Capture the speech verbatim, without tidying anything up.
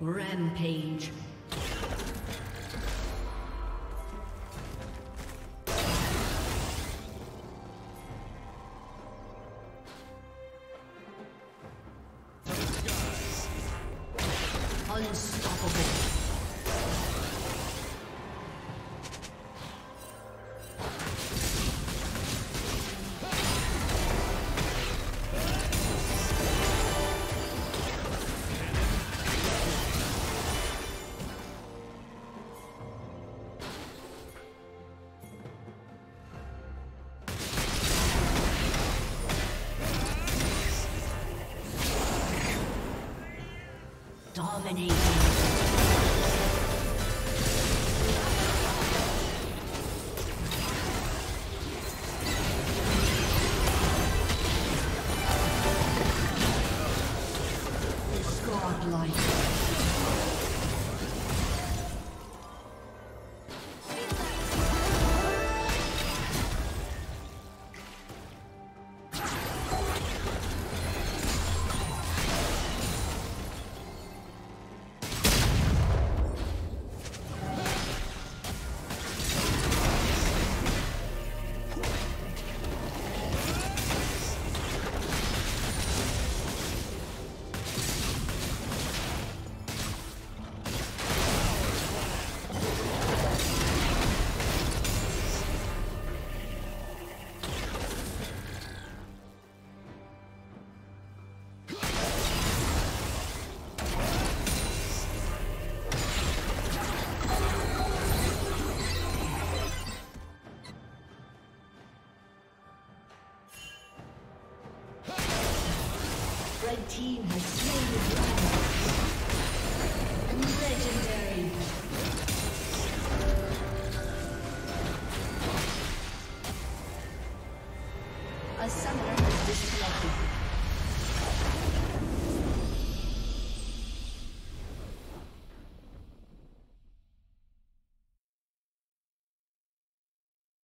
Rampage. Unstoppable. Dominating. The team has slain the dragon.